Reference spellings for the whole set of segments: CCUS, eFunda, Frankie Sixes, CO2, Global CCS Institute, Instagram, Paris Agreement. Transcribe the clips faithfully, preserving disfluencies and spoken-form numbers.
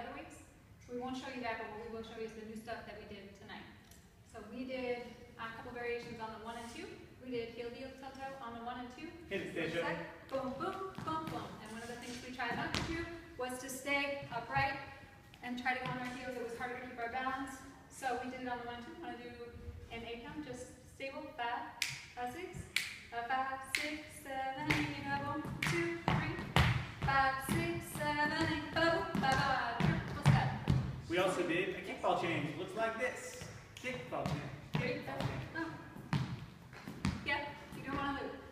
other weeks. We won't show you that, but what we will show you is the new stuff that we did tonight. So we did a couple variations on the one and two. We did heel, heel, toe, toe on the one and two. Hit the station. Boom, boom, boom, boom. And one of the things we tried not to do was to stay upright and try to go on our heels. It was harder to keep our balance. So we did it on the one, two. Want to do an eight count? Just stable. Five, a six, a five, six, seven, eight, a one, two, three, five, six, seven, eight, boom, ba ba ba. Triple step. We also did a kickball change. It looks like this. Kickball change. Kickball change.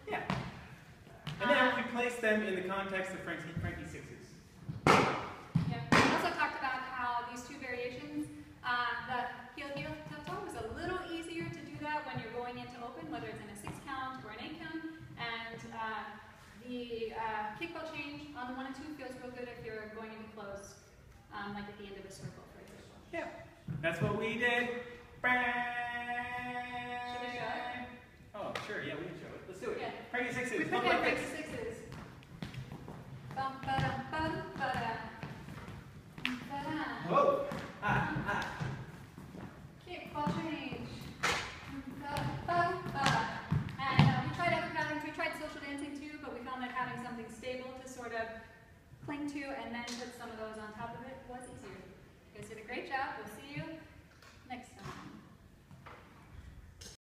Yeah. And then um, we place them in the context of Frankie, Frankie Sixes. Yeah. We also talked about how these two variations, uh, the heel, heel, toe, toe is a little easier to do that when you're going into open, whether it's in a six count or an eight count. And uh, the uh, kickball change on the one and two feels real good if you're going into close, um, like at the end of a circle, for example. Yeah. That's what we did. Should we show it? Oh, sure. Yeah, we can show it. Let's do it. Yeah. Frankie Sixes. We look like Frankie this. Sixes. Bum, ba-da, bum, ba-da. Ba-da. Whoa. Ah, ah. Kickball change. Ba-da, bum, ba-da. And uh, we tried other patterns. We tried social dancing too, but we found that having something stable to sort of cling to and then put some of those on top of it was easier. You guys did a great job. We'll see you.